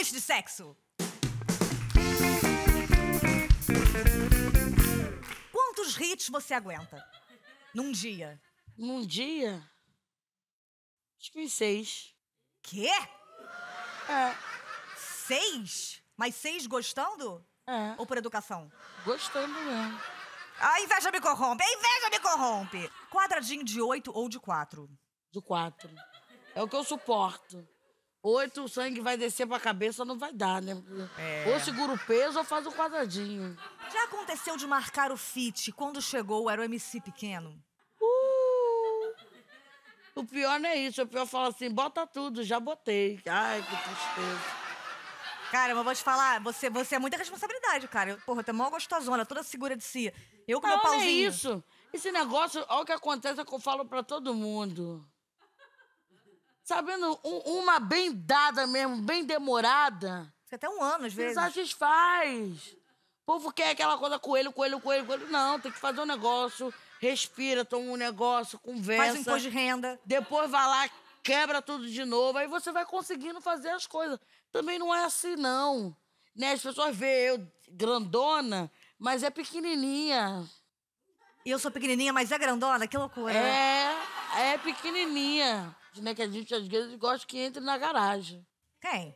Olhos de Sexo. Quantos hits você aguenta num dia? Num dia? Acho que 6. Quê? É. 6? Mas 6 gostando? É. Ou por educação? Gostando mesmo. A inveja me corrompe, a inveja me corrompe. Quadradinho de 8 ou de 4? De 4. É o que eu suporto. 8, o sangue vai descer pra cabeça, não vai dar, né? É. Ou segura o peso ou faz o quadradinho. Já aconteceu de marcar o fit quando chegou, era o MC pequeno? O pior não é isso. O pior fala assim, bota tudo, já botei. Ai, que tristeza. Cara, mas vou te falar, você é muita responsabilidade, cara. Porra, tu é mó gostosona, toda segura de si. Eu com meu pauzinho. Não, é isso. Esse negócio, olha o que acontece, é que eu falo pra todo mundo. Sabendo, uma bem dada mesmo, bem demorada. Fica até um ano, às vezes. Não satisfaz. O povo quer aquela coisa coelho, coelho, coelho, coelho. Não, tem que fazer um negócio. Respira, toma um negócio, conversa. Faz um imposto de renda. Depois vai lá, quebra tudo de novo. Aí você vai conseguindo fazer as coisas. Também não é assim, não. Né? As pessoas veem eu grandona, mas é pequenininha. E eu sou pequenininha, mas é grandona? Que loucura. É pequenininha. Né, que a gente, às vezes, gosta que entre na garagem. Quem?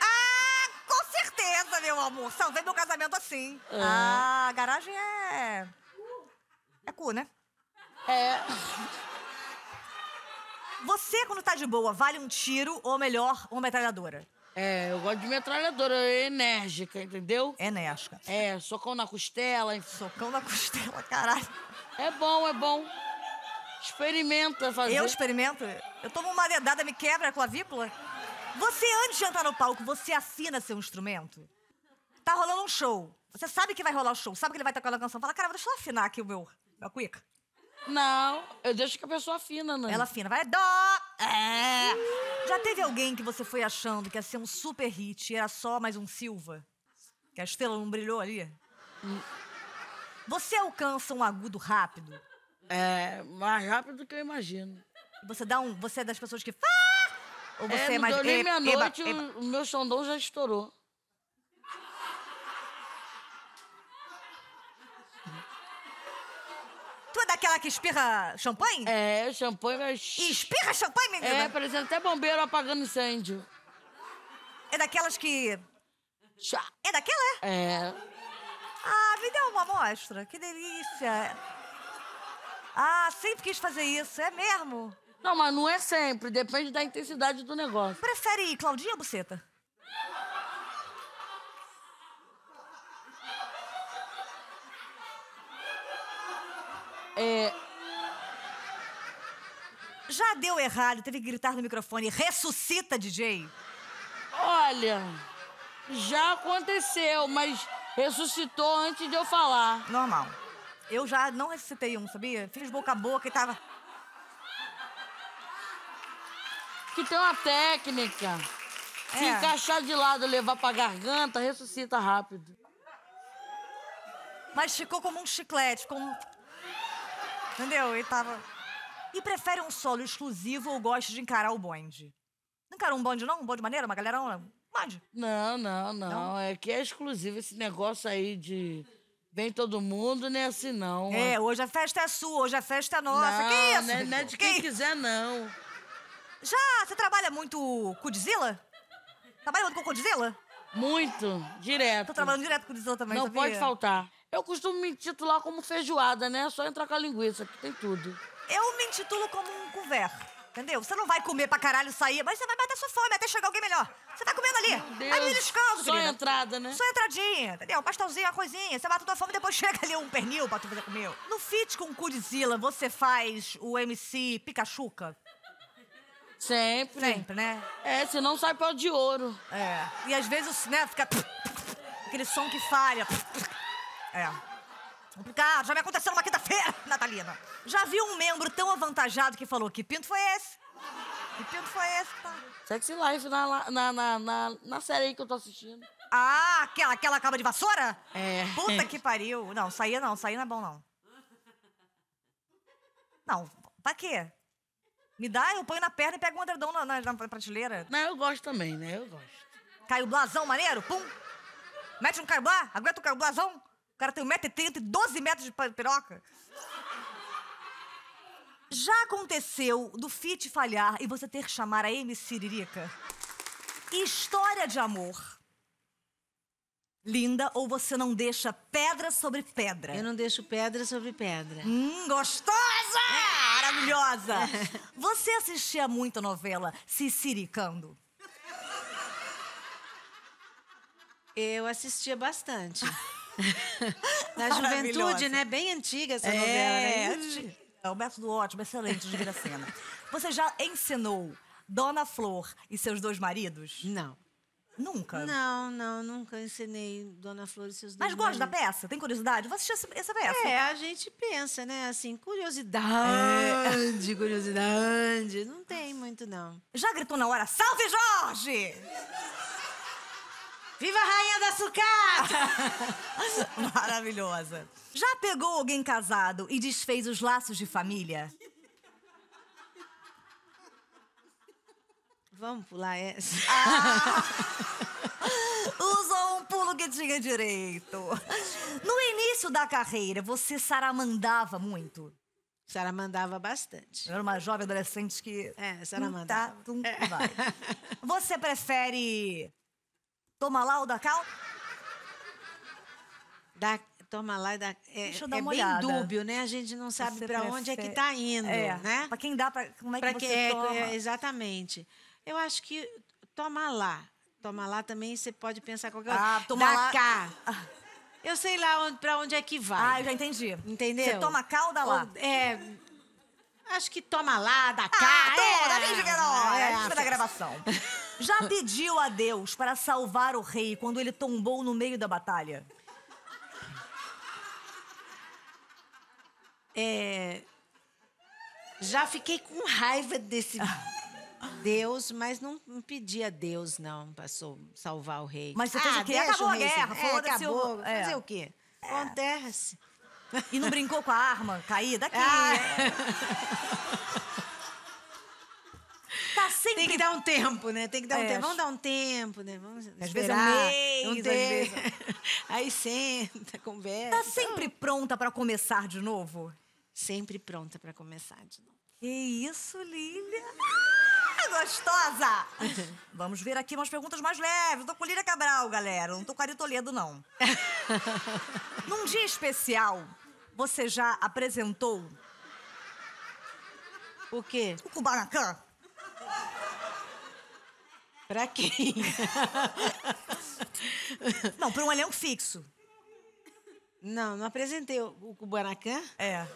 Ah, com certeza, meu amor. Salvei meu casamento assim. É. Ah, garagem é... É cu, né? É. Você, quando tá de boa, vale um tiro ou, melhor, uma metralhadora? É, eu gosto de metralhadora. Enérgica, entendeu? Enérgica. É, socão na costela. Socão na costela, caralho. É bom, é bom. Experimenta fazer. Eu experimento? Eu tomo uma dedada, me quebra a clavícula. Você, antes de entrar no palco, você assina seu instrumento? Tá rolando um show. Você sabe que vai rolar o show, sabe que ele vai tocar a canção. Fala, cara, deixa eu afinar aqui o meu... A cuica. Não, eu deixo que a pessoa afina, né? Ela afina, vai... Dó! É. Já teve alguém que você foi achando que ia ser um super hit e era só mais um Silva? Que a estrela não brilhou ali? Você alcança um agudo rápido? É, mais rápido do que eu imagino. Você é das pessoas que... Ah! Ou você é mais... É, não meia-noite, o meu xandão já estourou. Tu é daquela que espirra champanhe? É, champanhe, mas... E espirra champanhe, menina? É, parecendo até bombeiro apagando incêndio. É daquelas que... Chá. É daquela, é? É. Ah, me deu uma amostra, que delícia. Ah, sempre quis fazer isso, é mesmo? Não, mas não é sempre, depende da intensidade do negócio. Prefere Claudinha ou Buceta? É... Já deu errado, teve que gritar no microfone, ressuscita, DJ? Olha, já aconteceu, mas ressuscitou antes de eu falar. Normal. Eu já não ressuscitei um, sabia? Fiz boca a boca e tava... Que tem uma técnica. É. Se encaixar de lado, levar pra garganta, ressuscita rápido. Mas ficou como um chiclete, como... Entendeu? E tava... E prefere um solo exclusivo ou gosta de encarar o bonde? Não encarou um bonde, não? Um bonde maneiro? Uma galera, não? Bonde? Não. É que é exclusivo esse negócio aí de... Vem todo mundo, nem assim, não. É, hoje a festa é sua, hoje a festa é nossa. Não, que isso? Não é de quem quiser, não. Já, você trabalha muito com o Dizila? Trabalha muito com o Dizila? Muito, direto. Tô trabalhando direto com o Dizila também, sabia? Não pode faltar. Eu costumo me intitular como feijoada, né? É só entrar com a linguiça, que tem tudo. Eu me intitulo como um couvert, entendeu? Você não vai comer pra caralho, sair, mas você vai matar sua fome até chegar alguém melhor. Você tá comendo ali. Aí beliscando, só querida. Entrada, né? Só entradinha, entendeu? Um pastelzinho, uma coisinha. Você mata a tua fome, depois chega ali um pernil pra tu fazer comer. No feat com o Cudzilla, você faz o MC Picachuca? Sempre. Sempre, né? É, senão sai pau de ouro. É. E às vezes, né, fica... Aquele som que falha... É. Complicado. Já me aconteceu numa quinta-feira, Natalina. Já viu um membro tão avantajado que falou, que pinto foi esse? Que pinto foi esse? Tá? Sexy Life na série aí que eu tô assistindo. Ah, aquela caba de vassoura? É. Puta que pariu. Não, sair não é bom, não. Não, pra quê? Me dá, eu ponho na perna e pego um edredom na prateleira. Não, eu gosto também, né? Eu gosto. Caiu blasão maneiro, pum. Mete um Caio Blá, aguenta um Caio Blázão. O cara tem 1,30 m e 12 metros de piroca. Já aconteceu do feat falhar e você ter que chamar a MC Lirica? História de amor. Linda, ou você não deixa pedra sobre pedra? Eu não deixo pedra sobre pedra. Gostosa! Maravilhosa! Você assistia muito a novela Siciricando? Eu assistia bastante. Na juventude, né? Bem antiga essa novela, né? É, o método ótimo, excelente de Viracema. Você já ensinou Dona Flor e seus dois maridos? Não. Nunca? Não, não, nunca ensinei Dona Flor e seus dois maridos. Mas gosta da peça? Tem curiosidade? Vou assistir essa peça. É, a gente pensa, né? Assim, curiosidade, curiosidade. Não tem muito, não. Já gritou na hora, salve Jorge! Viva a rainha da sucata! Maravilhosa. Já pegou alguém casado e desfez os laços de família? Vamos pular essa. Usou um pulo que tinha direito. No início da carreira, você saramandava muito? Saramandava bastante. Eu era uma jovem adolescente que... É, saramandava. Tum, tá, tum, vai. Você prefere... Toma lá ou dá cá? Toma lá e dá... Deixa eu dar uma olhada. É bem dúbio, né? A gente não sabe pra onde é que tá indo, né? Pra quem dá, como é que você toma. Exatamente. Eu acho que toma lá. Toma lá também você pode pensar qualquer coisa. Ah, toma lá. Dá cá. Eu sei lá onde, pra onde é que vai. Ah, eu já entendi. Entendeu? Você toma cá ou dá lá? É... Acho que toma lá, dá cá. É a lista da gravação. Já pediu a Deus para salvar o rei quando ele tombou no meio da batalha? É... Já fiquei com raiva desse Deus, mas não pedi a Deus, não, para salvar o rei. Mas você fez o quê? Acabou a guerra, foda-se. Acabou. Fazer o quê? Acontece. E não brincou com a arma caída? Aqui. Sempre... Tem que dar um tempo, né? Tem que dar um tempo. Vamos dar um tempo, né? Vamos esperar. Às vezes é um mês. Aí senta, conversa. Tá sempre pronta pra começar de novo? Sempre pronta pra começar de novo. Que isso, Lilia! Ah, gostosa! Vamos ver aqui umas perguntas mais leves. Eu tô com Lilia Cabral, galera. Eu não tô com Ari Toledo, não. Num dia especial, você já apresentou... O quê? O Kubanacan. Pra quem? Não, pra um elenco fixo. Não, não apresentei o Kubanacan. É.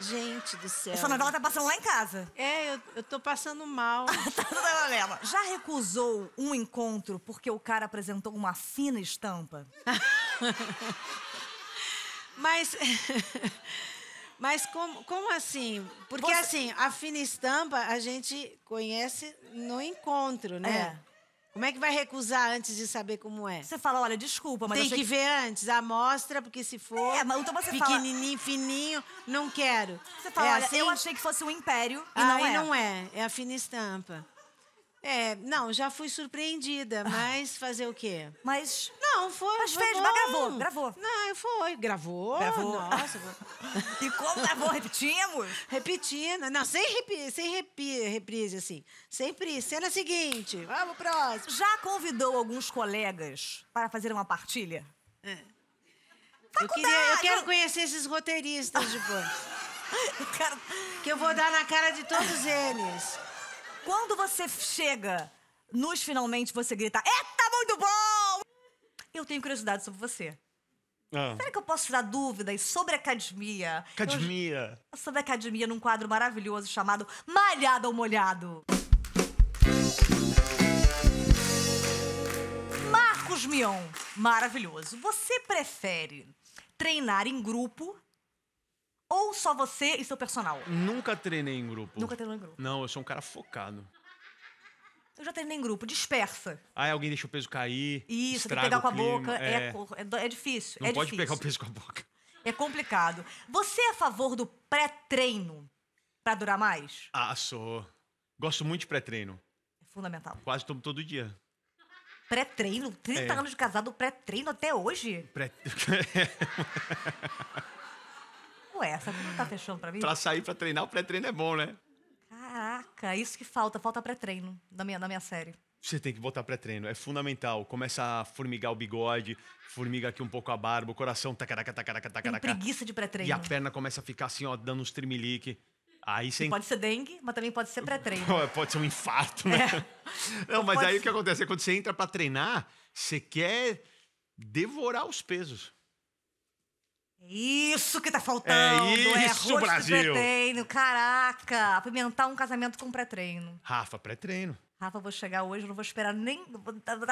Gente do céu. Essa novela tá passando lá em casa. É, eu tô passando mal. Tá toda a novela. Já recusou um encontro porque o cara apresentou uma fina estampa? Mas como assim? Porque assim, a fina estampa a gente conhece no encontro, né? É. Como é que vai recusar antes de saber como é? Você fala, olha, desculpa, mas... Tem que ver antes a amostra, porque se for pequenininho, fininho, não quero. Você fala, olha, assim... eu achei que fosse um império e não é. Ah, não é. É a fina estampa. É, não, já fui surpreendida, mas fazer o quê? Mas... Não, foi... Mas fez, mas gravou. Não, foi. Gravou. Nossa. E como gravou? Repetimos? Repetindo. Não, sem reprise, assim. Sempre. Cena seguinte. Vamos pro próximo. Já convidou alguns colegas para fazer uma partilha? É. Eu quero conhecer esses roteiristas depois. Que eu vou dar na cara de todos eles. Quando você chega nos finalmente, você grita, eita, muito bom! Eu tenho curiosidade sobre você. Será que eu posso tirar dúvidas sobre a academia? Academia. Sobre a academia, num quadro maravilhoso chamado Malhado ou Molhado. Marcos Mion, maravilhoso. Você prefere treinar em grupo ou só você e seu personal? Nunca treinei em grupo. Nunca treinou em grupo? Não, eu sou um cara focado. Eu já treinei em grupo, dispersa. Ah, alguém deixa o peso cair. Isso, tem que pegar com a boca. É difícil. Não pode pegar o peso com a boca. É complicado. Você é a favor do pré-treino pra durar mais? Ah, sou. Gosto muito de pré-treino. É fundamental. Quase todo dia. Pré-treino? 30 anos de casado, pré-treino até hoje? Ué, essa não tá fechando pra mim? Pra sair pra treinar, o pré-treino é bom, né? Caraca, isso que falta. Falta pré-treino na minha série. Você tem que botar pré-treino, é fundamental. Começa a formigar o bigode, formiga aqui um pouco a barba, o coração tacaraca, tacaraca, tacaraca. Tem preguiça de pré-treino. E a perna começa a ficar assim, ó, dando uns tremelique. Aí você... Pode ser dengue, mas também pode ser pré-treino. Pode ser um infarto, né? Não, mas aí ser... o que acontece? É quando você entra pra treinar, você quer devorar os pesos. Isso que tá faltando! É isso, Brasil! Pré-treino, caraca! Apimentar um casamento com pré-treino. Rafa, pré-treino. Rafa, vou chegar hoje, não vou esperar nem...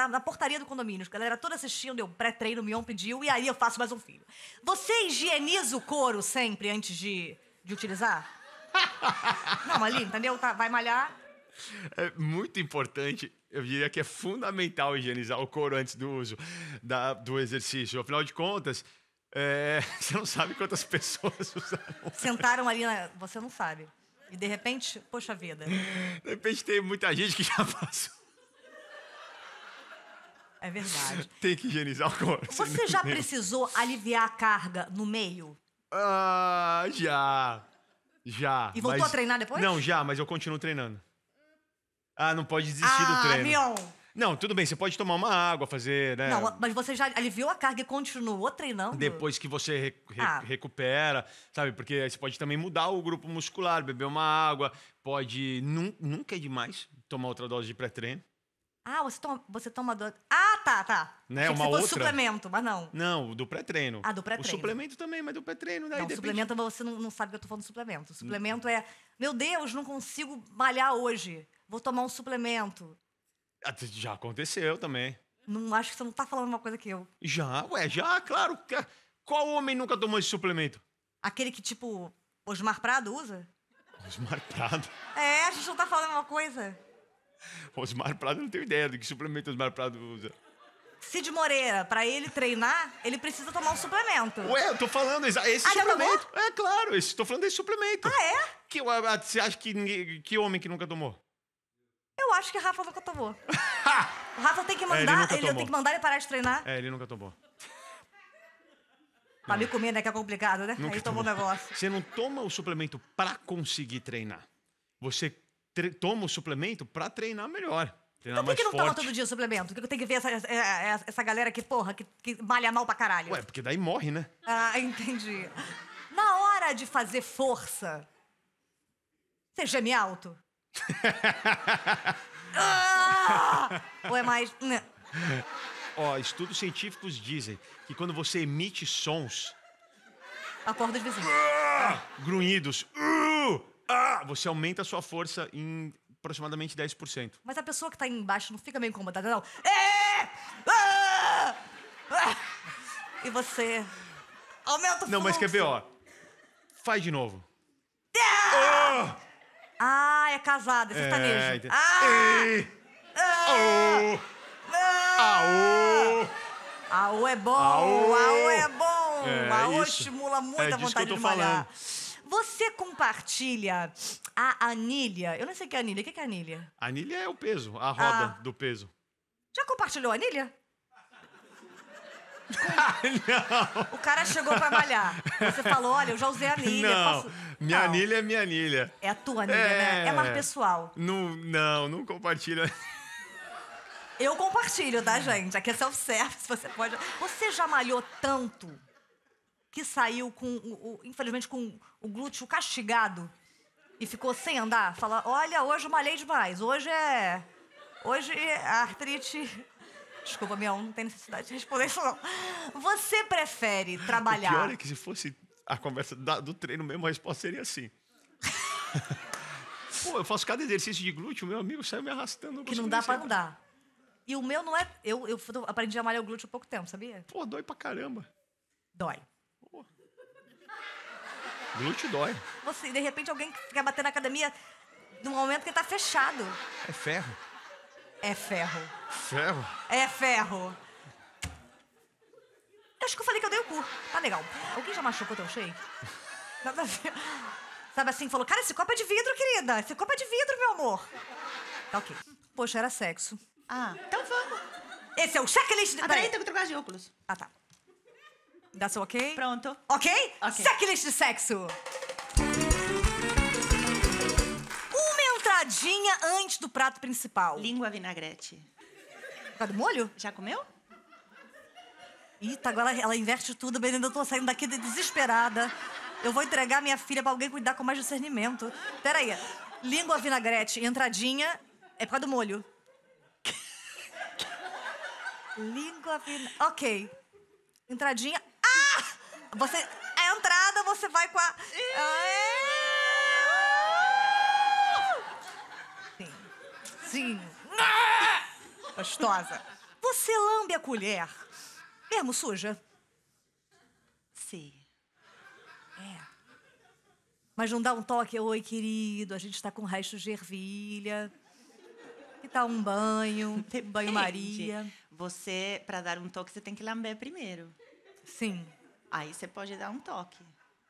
Na portaria do condomínio, a galera toda assistindo, eu pré-treino, o Mion pediu, e aí eu faço mais um filho. Você higieniza o couro sempre antes de utilizar? Não, ali, entendeu? Tá, vai malhar. É muito importante, eu diria que é fundamental higienizar o couro antes do uso do exercício. Afinal de contas, você não sabe quantas pessoas usaram. Sentaram ali, você não sabe. E de repente, poxa vida. De repente tem muita gente que já passou. É verdade. Tem que higienizar o corpo. Você já precisou aliviar a carga no meio? Ah, já. E voltou a treinar depois? Não, já, mas eu continuo treinando. Ah, não pode desistir do treino. Mion. Não, tudo bem, você pode tomar uma água, fazer, né? Não, mas você já aliviou a carga e continuou treinando? Depois que você recupera, sabe? Porque você pode também mudar o grupo muscular, beber uma água, pode... Nunca é demais tomar outra dose de pré-treino. Ah, você toma dose... Ah, tá. Né? Uma outra. Suplemento, mas não. Não, do pré-treino. Ah, do pré-treino. O suplemento também, mas do pré-treino. Não, depende... suplemento, você não sabe que eu tô falando de suplemento. O suplemento é, meu Deus, não consigo malhar hoje, vou tomar um suplemento. Já aconteceu também. Não, acho que você não tá falando uma coisa que eu... Já, claro. Qual homem nunca tomou esse suplemento? Aquele que, tipo, Osmar Prado usa? Osmar Prado? É, a gente não tá falando uma coisa. Osmar Prado, não tenho ideia do que suplemento Osmar Prado usa. Cid Moreira, pra ele treinar, ele precisa tomar um suplemento. Ué, eu tô falando esse suplemento. É, claro, tô falando desse suplemento. Ah, é? Você acha que homem que nunca tomou? Eu acho que o Rafa nunca tomou. O Rafa tem que mandar ele parar de treinar. É, ele nunca tomou. Pra me comer, né, que é complicado, né? Nunca aí tomou o negócio. Você não toma o suplemento pra conseguir treinar. Você toma o suplemento pra treinar melhor. Então por que não toma todo dia o suplemento? Porque eu tenho que ver essa galera que, porra, que malha mal pra caralho. Ué, porque daí morre, né? Ah, entendi. Na hora de fazer força, você geme alto? Ou é mais... Ó, estudos científicos dizem que quando você emite sons, acorda os vizinhos, grunhidos, você aumenta a sua força em aproximadamente 10%. Mas a pessoa que tá aí embaixo não fica meio incomodada, não? E você aumenta o fluxo. Não, mas quer ver, ó, faz de novo. Ah, é casado, é sertanejo. Aô é bom, aô é bom. Aô estimula muito a vontade de malhar. Você compartilha a anilha. Eu não sei o que é anilha. O que é anilha? Anilha é o peso, a roda do peso. Já compartilhou a anilha? Não. O cara chegou pra malhar. Você falou, olha, eu já usei a anilha. Não, minha anilha é minha anilha. É a tua anilha, né? É mais pessoal. Não compartilho. Eu compartilho, tá, gente? Aqui é self-service, você pode... Você já malhou tanto que saiu com, infelizmente, com o glúteo castigado e ficou sem andar? Fala, olha, hoje eu malhei demais, hoje é artrite... Desculpa, Mion, não tem necessidade de responder isso, não. Você prefere trabalhar... O pior é que se fosse a conversa do treino mesmo, a resposta seria assim. Pô, eu faço cada exercício de glúteo, meu amigo saiu me arrastando. Que não dá pra andar. E o meu não é... Eu aprendi a malhar o glúteo há pouco tempo, sabia? Pô, dói pra caramba. Dói. Pô. Glúteo dói. Você, de repente, alguém quer bater na academia num momento que tá fechado. É ferro. É ferro. Ferro? É ferro. Eu acho que eu falei que eu dei o cu. Tá legal. Alguém já machucou teu shake? Nada a ver. Sabe assim, falou, cara, esse copo é de vidro, querida. Esse copo é de vidro, meu amor. Tá ok. Poxa, era sexo. Ah, então vamos. Esse é o checklist... Ah, peraí, tem que trocar de óculos. Ah, tá. That's ok? Pronto. Ok? Okay. Checklist de sexo. Uma entradinha antes do prato principal. Língua vinagrete. Por causa do molho? Já comeu? Eita, agora ela inverte tudo. Bem, eu tô saindo daqui desesperada. Eu vou entregar minha filha pra alguém cuidar com mais discernimento. Peraí. Língua vinagrete, entradinha... É por causa do molho. Língua vinagrete... Ok. Entradinha... Ah! Você... A entrada, você vai com a... Sim. Sim. Gostosa. Você lambe a colher. Mesmo suja? Sim. É. Mas não dá um toque... Oi, querido, a gente tá com resto de ervilha... Que tal um banho, banho-maria? Você, pra dar um toque, você tem que lamber primeiro. Sim. Aí você pode dar um toque.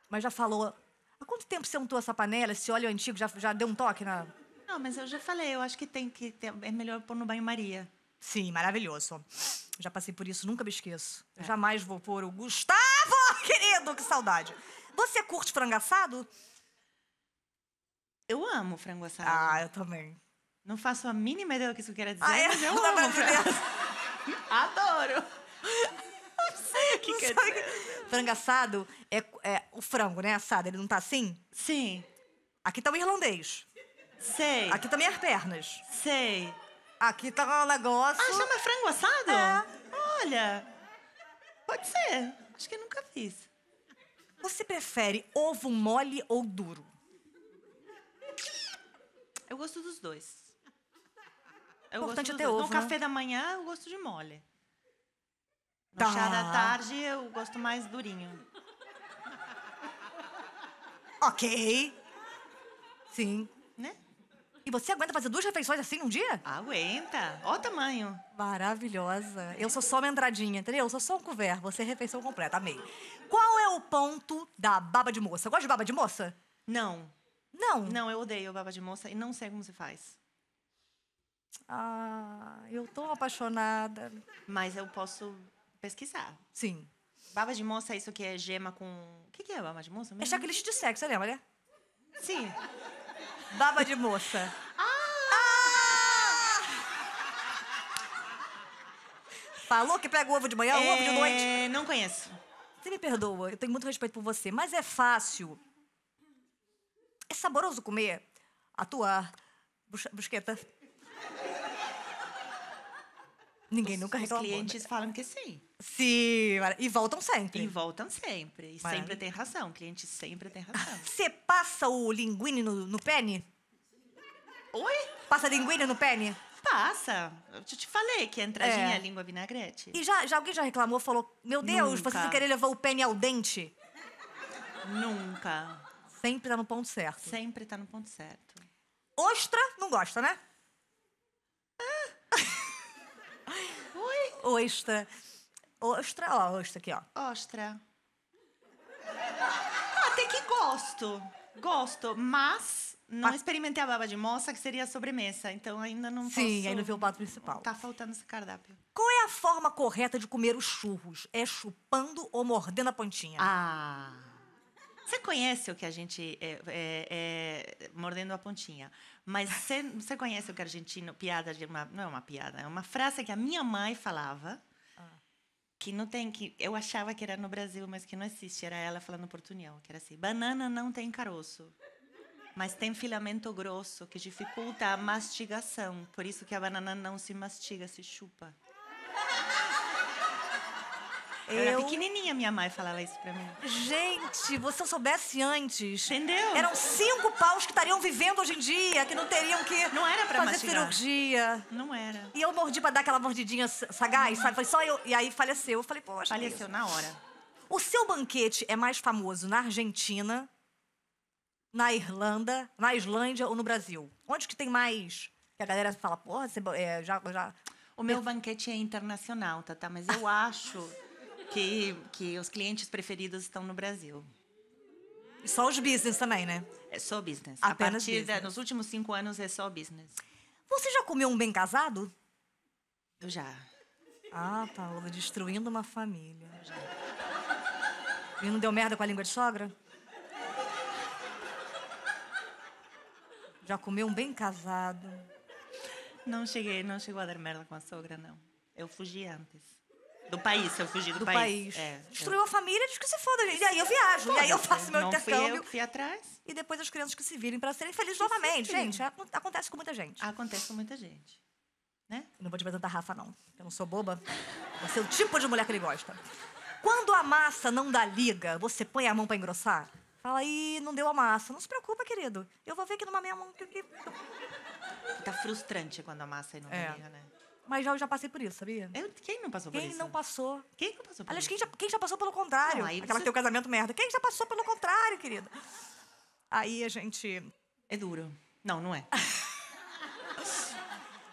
Mas já falou... Há quanto tempo você untou essa panela? Esse óleo antigo já deu um toque na... Não, mas eu já falei. Eu acho que tem que... É melhor pôr no banho-maria. Sim, maravilhoso. Já passei por isso, nunca me esqueço. É. Jamais vou pôr o Gustavo, querido! Que saudade. Você curte frango assado? Eu amo frango assado. Ah, eu também. Não faço a mínima ideia do que isso quer dizer, mas eu amo. Adoro. Não sei o que quer dizer. Frango assado é o frango, né? Assado, ele não tá assim? Sim. Aqui tá o irlandês. Sei. Aqui também as pernas. Sei. Aqui tá o negócio... Ah, chama frango assado? É. Olha, pode ser. Acho que eu nunca fiz. Você prefere ovo mole ou duro? Eu gosto dos dois. Importante até ovo, né? No café da manhã, eu gosto de mole. No chá da tarde, eu gosto mais durinho. Ok. Sim. Né? E você aguenta fazer duas refeições assim num dia? Aguenta. Olha o tamanho. Maravilhosa. Eu sou só uma entradinha, entendeu? Eu sou só um couvert. Você é refeição completa. Amei. Qual é o ponto da baba de moça? Gosta de baba de moça? Não. Não? Não, eu odeio baba de moça e não sei como se faz. Ah, eu tô apaixonada. Mas eu posso pesquisar. Sim. Baba de moça é isso que é gema com... O que é baba de moça mesmo? É checklist de sexo, lembra, né? Sim. Baba de moça. Falou que pega o ovo de manhã, o ovo de noite? Não conheço. Você me perdoa, eu tenho muito respeito por você, mas é fácil... É saboroso comer a tua brusqueta? Ninguém nunca reclamou. Os clientes falam que sim. Sim, e voltam sempre. E voltam sempre. E sempre tem razão. O cliente sempre tem razão. Você passa o linguine no pene? Oi? Passa linguine no pene? Passa. Eu te falei que a entradinha é a língua vinagrete. E já alguém já reclamou, falou, meu Deus, nunca. Você sem querer levou o pene ao dente? Nunca. Sempre tá no ponto certo. Sempre tá no ponto certo. Ostra, não gosta, né? Ah. Oi? Ostra. Ostra, ó, ostra aqui, ó. Ostra. Ah, até que gosto. Gosto, mas não experimentei a baba de moça, que seria a sobremesa. Então ainda não posso... Sim, ainda não vi o prato principal. Tá faltando esse cardápio. Qual é a forma correta de comer os churros? É chupando ou mordendo a pontinha? Ah... Você conhece o que a gente... mordendo a pontinha. Mas você conhece o que argentino... Piada de uma... Não é uma piada, é uma frase que a minha mãe falava. Ah. Que não tem... que eu achava que era no Brasil, mas que não existe. Era ela falando portunhol. Que era assim... Banana não tem caroço. Mas tem filamento grosso, que dificulta a mastigação. Por isso que a banana não se mastiga, se chupa. Eu era pequenininha, minha mãe falava isso pra mim. Gente, você soubesse antes. Entendeu? Eram 5 paus que estariam vivendo hoje em dia, que não teriam que fazer cirurgia. Não era. E eu mordi pra dar aquela mordidinha sagaz, sabe? Foi só eu. E aí faleceu. Eu falei, poxa. Faleceu na hora. O seu banquete é mais famoso na Argentina, na Irlanda, na Islândia ou no Brasil? Onde que tem mais? Que a galera fala, porra, você já... O meu banquete é internacional, Tatá, mas eu acho... Que os clientes preferidos estão no Brasil. E só os business também, né? É só business. Apenas business. Nos últimos 5 anos é só business. Você já comeu um bem casado? Eu já. Ah, Paola, destruindo uma família. E não deu merda com a língua de sogra? Já comeu um bem casado? Não chegou a dar merda com a sogra, não. Eu fugi antes. Do país, eu fugi do país. É, destruiu a família, diz que se foda. E aí eu viajo, e aí eu faço meu intercâmbio. Fui eu que fui atrás. E depois as crianças que se virem para serem felizes novamente. Gente, acontece com muita gente. Acontece com muita gente. Né? Não vou te apresentar a Rafa, não. Eu não sou boba. Você é o tipo de mulher que ele gosta. Quando a massa não dá liga, você põe a mão pra engrossar? Fala, ih, não deu a massa. Não se preocupa, querido. Eu vou ver aqui numa meia mão. Tá frustrante quando a massa não dá liga, né? Mas eu já passei por isso, sabia? Quem não passou por isso? Quem não passou? Quem não passou por isso? Aliás, quem já passou pelo contrário? Aquela que tem o casamento merda. Quem já passou pelo contrário, querida? Aí a gente... É duro. Não, não é.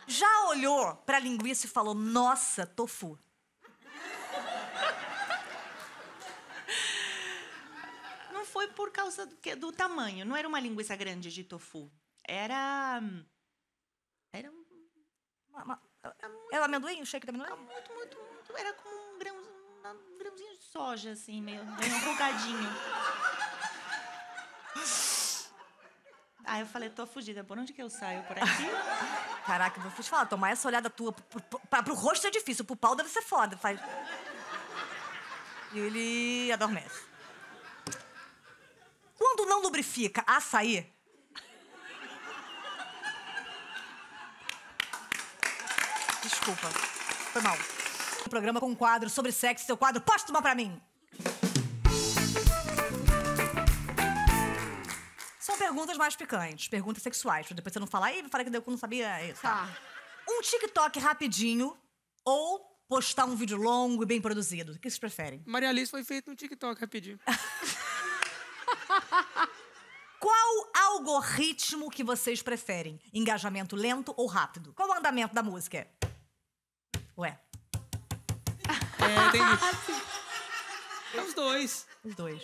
Já olhou pra linguiça e falou, nossa, tofu. Não foi por causa do tamanho. Não era uma linguiça grande de tofu. Era um... Era amendoim? O shake de amendoim? Muito. Era como um grãozinho de soja, assim, meio enrugadinho. Aí eu falei, tô fugida. Por onde que eu saio? Por aqui? Caraca, vou te falar. Tomar essa olhada tua pro rosto é difícil. Pro pau deve ser foda. Faz... E ele adormece. Quando não lubrifica, açaí... Desculpa, foi mal. Um programa com um quadro sobre sexo, seu quadro Póstuma Pra Mim. São perguntas mais picantes, perguntas sexuais, pra depois você não falar, e falar que eu não sabia isso. Tá. Um TikTok rapidinho ou postar um vídeo longo e bem produzido? O que vocês preferem? Maria Alice foi feito um TikTok rapidinho. Qual algoritmo que vocês preferem? Engajamento lento ou rápido? Qual o andamento da música? Ué. Entendi. É os dois. Os dois.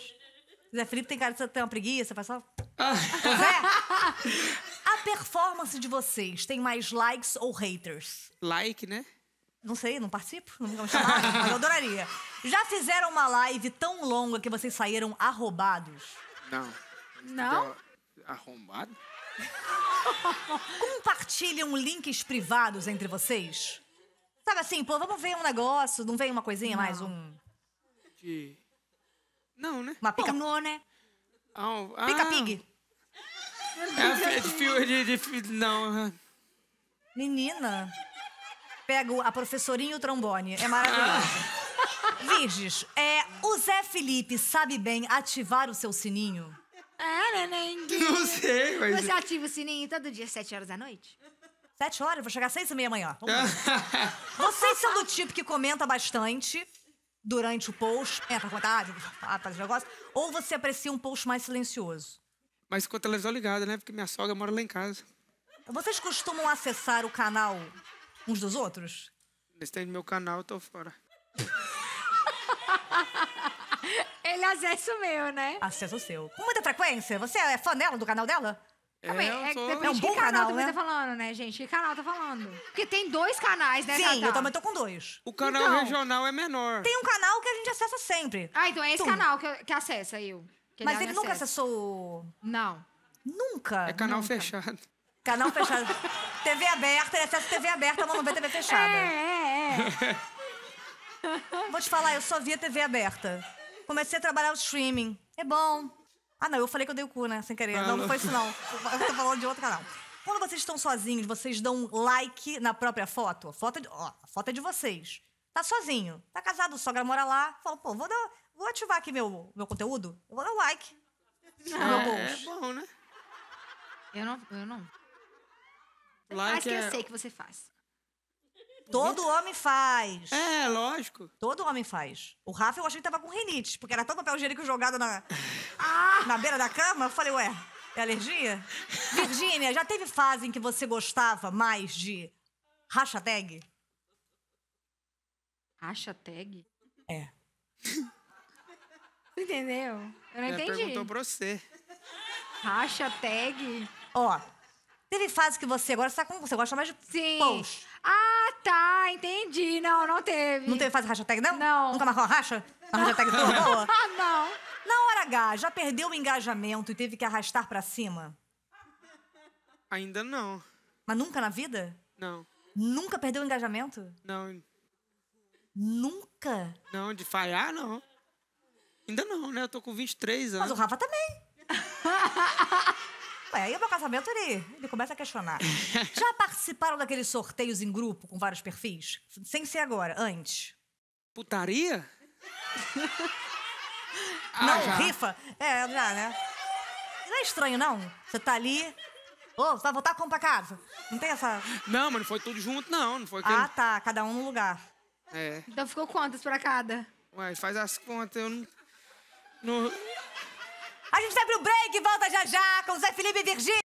Zé Felipe tem cara de ter uma preguiça, faz só... Zé, a performance de vocês tem mais likes ou haters? Like, né? Não sei, não participo. Não me chamaram, mas eu adoraria. Já fizeram uma live tão longa que vocês saíram arrobados? Não. Não? Arrombado? Compartilham links privados entre vocês? Sabe assim, pô, vamos ver um negócio, não vem uma coisinha, não. Mais um... De... Não, né? Uma pica... Pornô, né? Oh, ah... Pica pig. É de... Não. Menina. Pego a professorinha e o trombone. É maravilhoso. Virgis, o Zé Felipe sabe bem ativar o seu sininho? Não sei, mas... Você ativa o sininho todo dia, 7h da noite? 7h? Eu vou chegar às 6h30 amanhã. Vocês são do tipo que comenta bastante durante o post, pra contar, fazer negócio, ou você aprecia um post mais silencioso? Mas com a televisão ligada, né? Porque minha sogra mora lá em casa. Vocês costumam acessar o canal uns dos outros? Eles têm meu canal, eu tô fora. Ele acessa o meu, né? Acessa o seu. Com muita frequência? Você é fã dela, do canal dela? É um bom canal, né? Você tá falando, né, gente? Que canal tá falando? Porque tem 2 canais, né, Tatá? Sim, eu também tô com 2. O canal regional é menor. Tem um canal que a gente acessa sempre. Ah, então é esse canal que acessa eu. Mas ele nunca acessou... Não. Nunca? É canal fechado. Canal fechado. TV aberta, ele acessa TV aberta, mas não vê TV fechada. É. Vou te falar, eu só via TV aberta. Comecei a trabalhar o streaming. É bom. Ah, não, eu falei que eu dei o cu, né? Sem querer. Não foi isso, não. Eu tô falando de outro canal. Quando vocês estão sozinhos, vocês dão like na própria foto? A foto é de vocês. Tá sozinho. Tá casado, sogra mora lá. Fala, pô, vou ativar aqui meu conteúdo. Eu vou dar um like. É bom, né? Eu não. Like faz que eu sei que você faz. Todo homem faz. É, lógico. Todo homem faz. O Rafa, eu achei que tava com rinite, porque era tanto papel higiênico jogado na beira da cama. Eu falei, ué, é alergia? Virgínia, já teve fase em que você gostava mais de hashtag? Hashtag? É. Entendeu? Eu não entendi. Ela perguntou pra você. Hashtag? Ó, teve fase que você gosta mais de post. Ah, tá, entendi. Não, não teve. Não teve fase hashtag, não? Não. Nunca marcou uma racha? Uma hashtag tão boa? Não. Na hora H, já perdeu o engajamento e teve que arrastar pra cima? Ainda não. Mas nunca na vida? Não. Nunca perdeu o engajamento? Não. Nunca? Não, de falhar, não. Ainda não, né? Eu tô com 23 anos. Mas o Rafa também. Ué, aí o meu casamento, ele começa a questionar. Já participaram daqueles sorteios em grupo com vários perfis? Sem ser agora, antes. Putaria? Não, já. Rifa? É, já, né? Não é estranho, não? Você tá ali... Ô, você vai voltar como pra casa? Não tem essa... Não, mas não foi tudo junto, não. Não foi aquele... Ah, tá. Cada um no lugar. É. Então ficou quantas pra cada? Ué, faz as contas, eu não... A gente abre o break e volta já já com Zé Felipe e Virgínia.